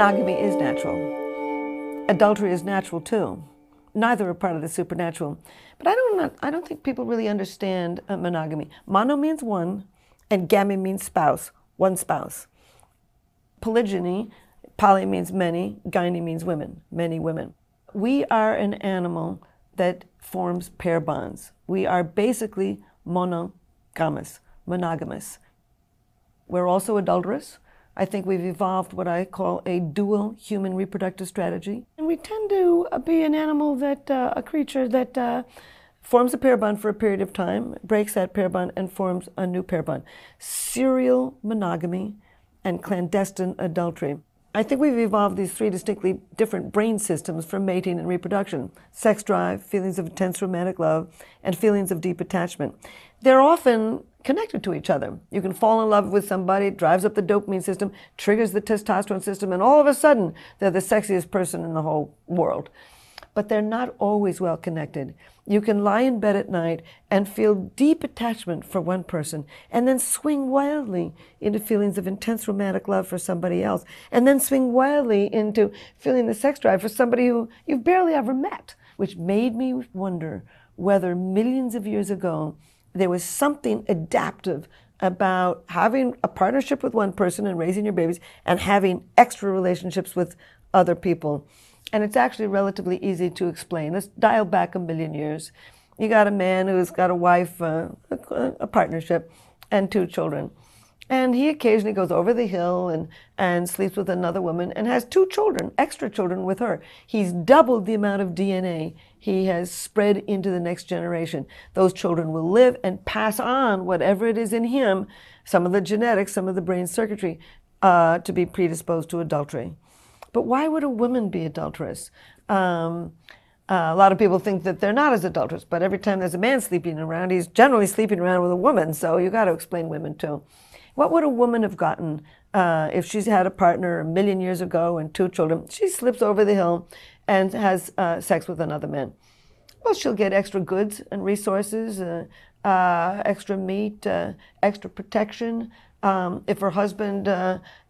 Monogamy is natural. Adultery is natural too. Neither are part of the supernatural. But I don't think people really understand monogamy. Mono means one, and gamy means spouse, one spouse. Polygyny, poly means many, gyne means women, many women. We are an animal that forms pair bonds. We are basically monogamous, monogamous. We're also adulterous. I think we've evolved what I call a dual human reproductive strategy. And we tend to be an animal that, a creature that forms a pair bond for a period of time, breaks that pair bond, and forms a new pair bond. Serial monogamy and clandestine adultery. I think we've evolved these three distinctly different brain systems for mating and reproduction: sex drive, feelings of intense romantic love, and feelings of deep attachment. They're often connected to each other. You can fall in love with somebody, drives up the dopamine system, triggers the testosterone system, and all of a sudden, they're the sexiest person in the whole world. But they're not always well connected. You can lie in bed at night and feel deep attachment for one person, and then swing wildly into feelings of intense romantic love for somebody else, and then swing wildly into feeling the sex drive for somebody who you've barely ever met, which made me wonder whether millions of years ago there was something adaptive about having a partnership with one person and raising your babies and having extra relationships with other people. And it's actually relatively easy to explain. Let's dial back a million years. You got a man who's got a wife, a partnership, and two children. And he occasionally goes over the hill and sleeps with another woman and has two children, extra children with her. He's doubled the amount of DNA he has spread into the next generation. Those children will live and pass on whatever it is in him, some of the genetics, some of the brain circuitry, to be predisposed to adultery. But why would a woman be adulterous? A lot of people think that they're not as adulterous, but every time there's a man sleeping around, he's generally sleeping around with a woman, so you got to explain women too. What would a woman have gotten if she's had a partner a million years ago and two children? She slips over the hill and has sex with another man. Well, she'll get extra goods and resources, extra meat, extra protection. If her husband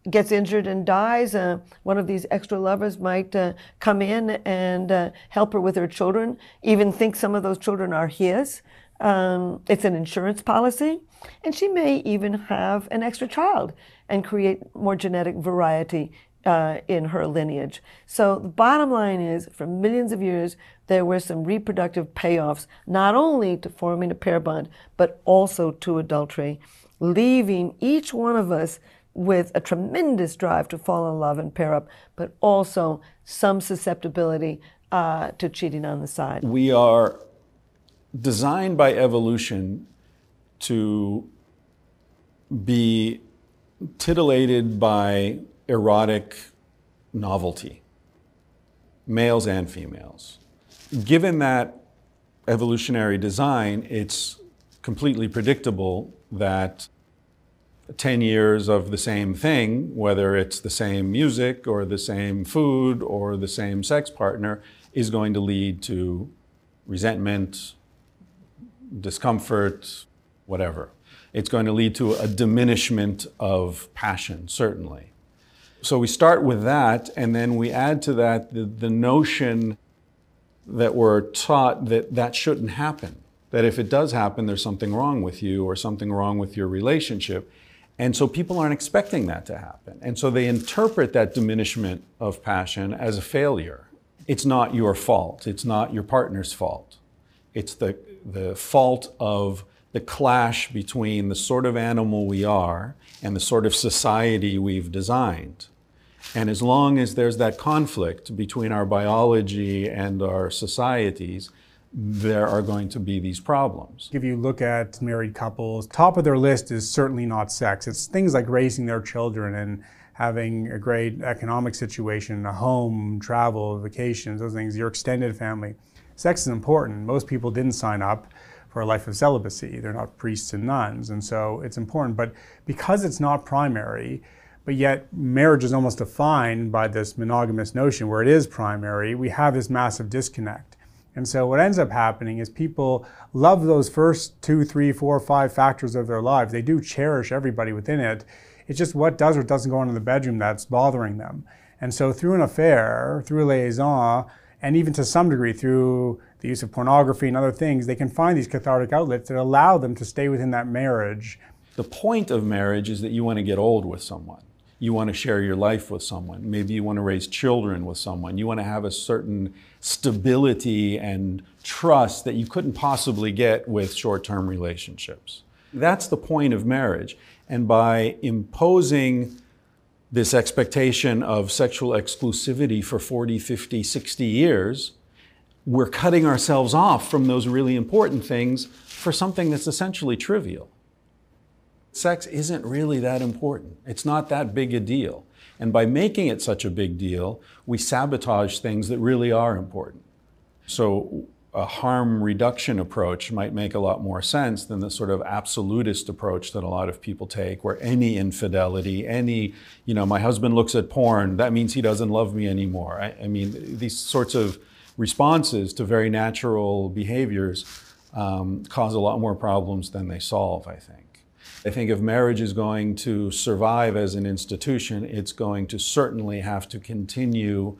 gets injured and dies, one of these extra lovers might come in and help her with her children, even think some of those children are his. It's an insurance policy, and she may even have an extra child and create more genetic variety in her lineage. So the bottom line is, for millions of years, there were some reproductive payoffs, not only to forming a pair bond, but also to adultery, leaving each one of us with a tremendous drive to fall in love and pair up, but also some susceptibility to cheating on the side. We are designed by evolution to be titillated by erotic novelty, males and females. Given that evolutionary design, it's completely predictable that 10 years of the same thing, whether it's the same music or the same food or the same sex partner, is going to lead to resentment, discomfort, whatever. It's going to lead to a diminishment of passion, certainly. So we start with that, and then we add to that the notion that we're taught that that shouldn't happen, that if it does happen, there's something wrong with you or something wrong with your relationship. And so people aren't expecting that to happen. And so they interpret that diminishment of passion as a failure. It's not your fault. It's not your partner's fault. It's the fault of the clash between the sort of animal we are and the sort of society we've designed. And as long as there's that conflict between our biology and our societies, there are going to be these problems. If you look at married couples, top of their list is certainly not sex. It's things like raising their children and having a great economic situation, a home, travel, vacations, those things, your extended family. Sex is important. Most people didn't sign up for a life of celibacy. They're not priests and nuns, and so it's important. But because it's not primary, but yet marriage is almost defined by this monogamous notion where it is primary, we have this massive disconnect. And so what ends up happening is people love those first 2, 3, 4, 5 factors of their lives. They do cherish everybody within it. It's just what does or doesn't go on in the bedroom that's bothering them. And so through an affair, through a liaison, and even to some degree through the use of pornography and other things, they can find these cathartic outlets that allow them to stay within that marriage. The point of marriage is that you want to get old with someone. You want to share your life with someone. Maybe you want to raise children with someone. You want to have a certain stability and trust that you couldn't possibly get with short-term relationships. That's the point of marriage. And by imposing this expectation of sexual exclusivity for 40, 50, 60 years, we're cutting ourselves off from those really important things for something that's essentially trivial. Sex isn't really that important. It's not that big a deal. And by making it such a big deal, we sabotage things that really are important. So a harm reduction approach might make a lot more sense than the sort of absolutist approach that a lot of people take, where any infidelity, any, you know, my husband looks at porn, that means he doesn't love me anymore. I mean, these sorts of responses to very natural behaviors cause a lot more problems than they solve, I think. I think if marriage is going to survive as an institution, it's going to certainly have to continue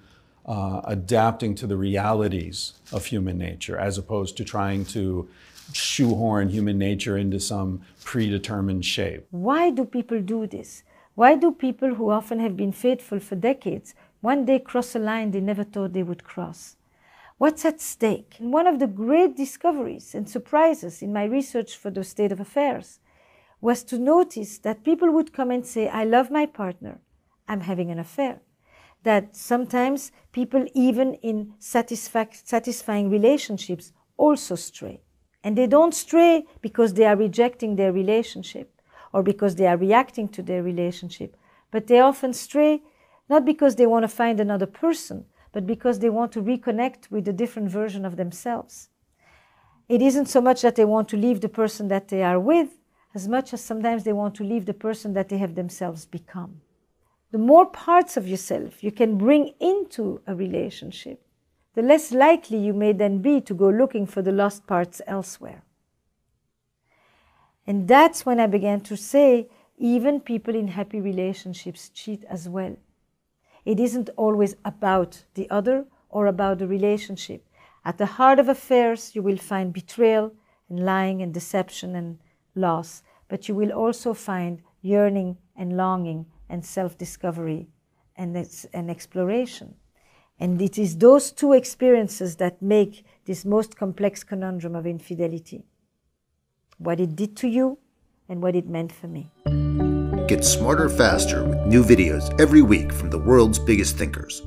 adapting to the realities of human nature, as opposed to trying to shoehorn human nature into some predetermined shape. Why do people do this? Why do people who often have been faithful for decades one day cross a line they never thought they would cross? What's at stake? And one of the great discoveries and surprises in my research for the State of Affairs was to notice that people would come and say, I love my partner, I'm having an affair. That sometimes people, even in satisfying relationships, also stray. And they don't stray because they are rejecting their relationship or because they are reacting to their relationship. But they often stray not because they want to find another person, but because they want to reconnect with a different version of themselves. It isn't so much that they want to leave the person that they are with, as much as sometimes they want to leave the person that they have themselves become. The more parts of yourself you can bring into a relationship, the less likely you may then be to go looking for the lost parts elsewhere. And that's when I began to say, even people in happy relationships cheat as well. It isn't always about the other or about the relationship. At the heart of affairs, you will find betrayal and lying and deception and loss, but you will also find yearning and longing and self-discovery and exploration. And it is those two experiences that make this most complex conundrum of infidelity. What it did to you and what it meant for me. Get smarter faster with new videos every week from the world's biggest thinkers.